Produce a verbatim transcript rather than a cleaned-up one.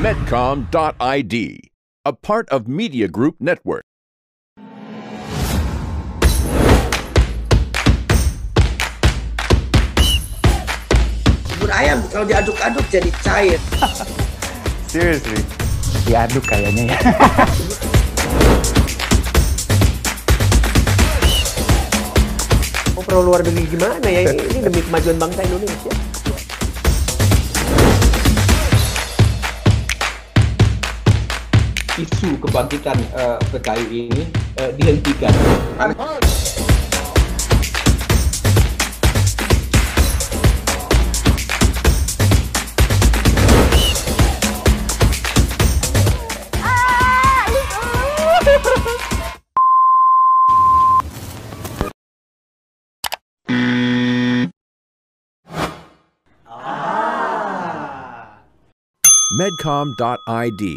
medcom dot I D, a part of Media Group Network. Ayam kalau diaduk-aduk jadi cair. Seriously, diaduk kayaknya ya. Oh, perlu luar negeri gimana ya ini, ini demi kemajuan bangsa Indonesia. Isu kebangkitan uh, P K I ini uh, dihentikan. medcom dot I D,